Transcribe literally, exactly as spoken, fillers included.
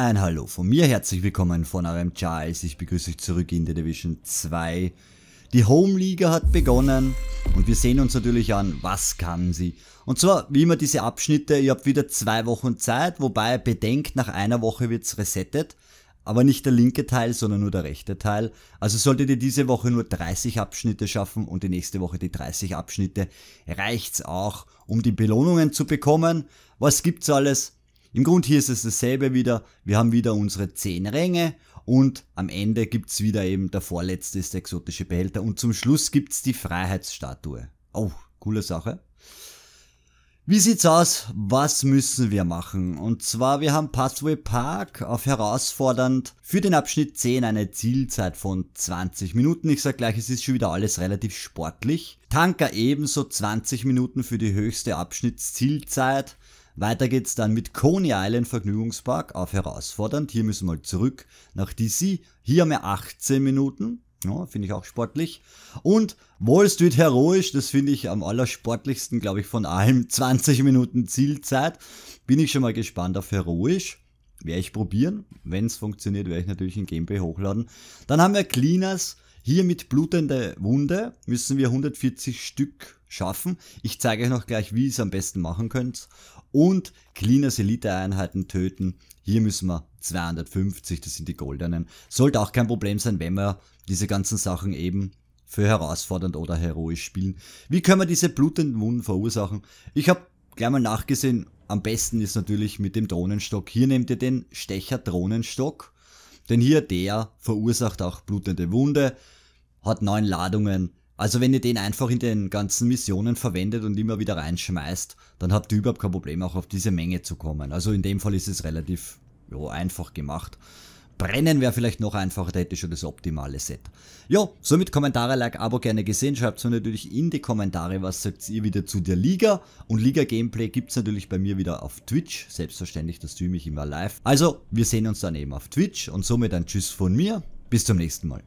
Ein Hallo von mir, herzlich willkommen von eurem Charles, ich begrüße euch zurück in der Division zwei. Die Home League hat begonnen und wir sehen uns natürlich an, was kann sie. Und zwar, wie immer diese Abschnitte, ihr habt wieder zwei Wochen Zeit, wobei bedenkt, nach einer Woche wird es resettet, aber nicht der linke Teil, sondern nur der rechte Teil. Also solltet ihr diese Woche nur dreißig Abschnitte schaffen und die nächste Woche die dreißig Abschnitte, reicht's auch, um die Belohnungen zu bekommen. Was gibt's alles? Im Grund hier ist es dasselbe wieder, wir haben wieder unsere zehn Ränge und am Ende gibt es wieder eben, der vorletzte ist der exotische Behälter und zum Schluss gibt es die Freiheitsstatue. Oh, coole Sache. Wie sieht's aus? Was müssen wir machen? Und zwar, wir haben Pathway Park auf herausfordernd für den Abschnitt zehn eine Zielzeit von zwanzig Minuten. Ich sag gleich, es ist schon wieder alles relativ sportlich. Tanker ebenso zwanzig Minuten für die höchste Abschnittszielzeit. Weiter geht's dann mit Coney Island Vergnügungspark auf herausfordernd. Hier müssen wir zurück nach D C. Hier haben wir achtzehn Minuten. Ja, finde ich auch sportlich. Und Wall Street heroisch, das finde ich am allersportlichsten, glaube ich, von allem. zwanzig Minuten Zielzeit. Bin ich schon mal gespannt auf heroisch. Werde ich probieren. Wenn es funktioniert, werde ich natürlich ein Gameplay hochladen. Dann haben wir Cleaners. Hier mit blutender Wunde müssen wir hundertvierzig Stück schaffen. Ich zeige euch noch gleich, wie ihr es am besten machen könnt. Und Cleaners Elite-Einheiten töten. Hier müssen wir zweihundertfünfzig, das sind die goldenen. Sollte auch kein Problem sein, wenn wir diese ganzen Sachen eben für herausfordernd oder heroisch spielen. Wie können wir diese blutenden Wunden verursachen? Ich habe gleich mal nachgesehen, am besten ist natürlich mit dem Drohnenstock. Hier nehmt ihr den Stecher-Drohnenstock, denn hier der verursacht auch blutende Wunde. Hat neun Ladungen, also wenn ihr den einfach in den ganzen Missionen verwendet und immer wieder reinschmeißt, dann habt ihr überhaupt kein Problem auch auf diese Menge zu kommen. Also in dem Fall ist es relativ jo, einfach gemacht. Brennen wäre vielleicht noch einfacher, da hätte ich schon das optimale Set. Jo, somit Kommentare, Like, Abo gerne gesehen, schreibt es mir natürlich in die Kommentare, was sagt ihr wieder zu der Liga. Und Liga Gameplay gibt es natürlich bei mir wieder auf Twitch, selbstverständlich, das streame ich immer live. Also wir sehen uns dann eben auf Twitch und somit ein Tschüss von mir, bis zum nächsten Mal.